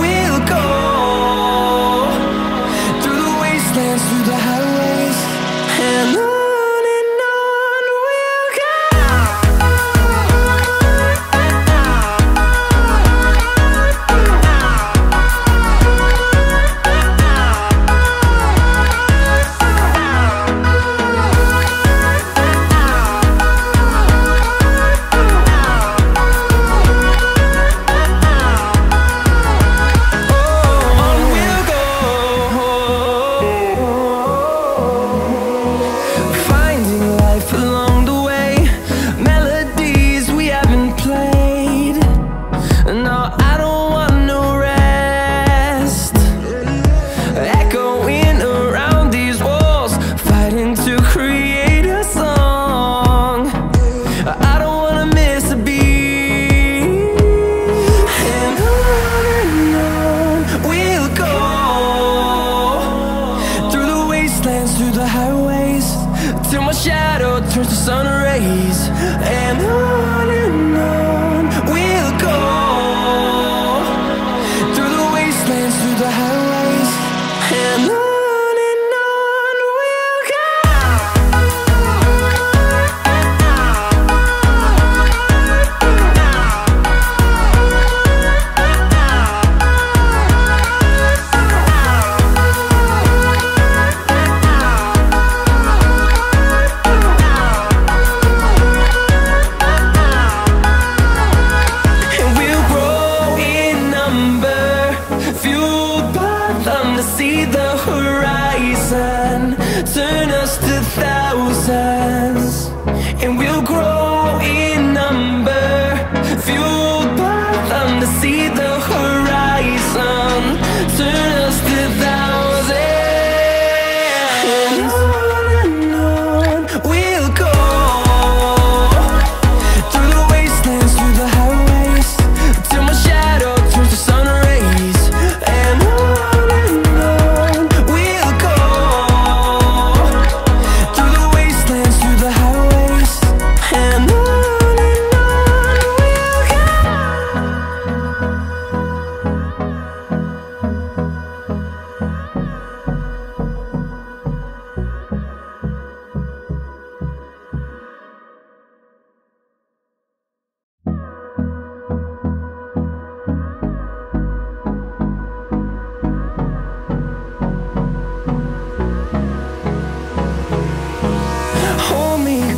we'll go, through the wastelands, through the highways, and on. Through the highways, till my shadow turns to sun rays, and on we'll go, through the wastelands, through the highways, and on we'll go. See the horizon, turn us to thousands, and we'll grow in number, fueled by them to see the horizon, turn us to thousands, and on we'll go, through the wastelands, through the highways, till my shadow turns to sun rays, and on.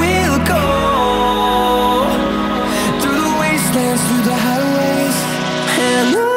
we'll go, through the wastelands, through the highways, and on we'll go.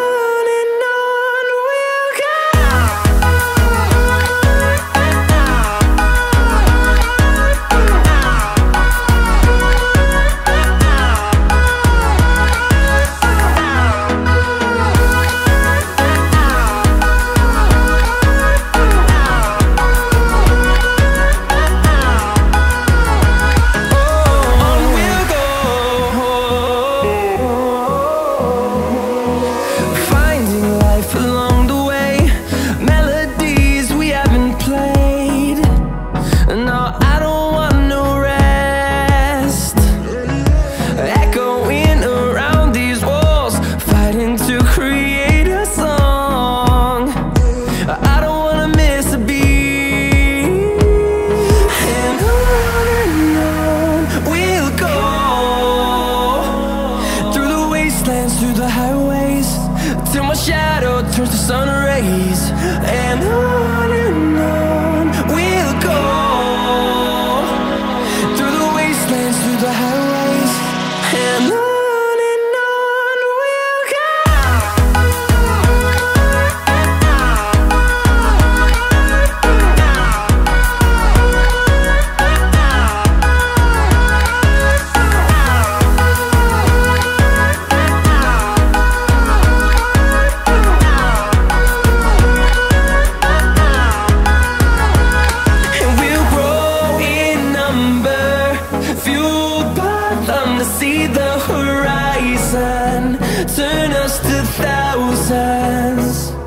have come to see the horizon, turn us to thousands.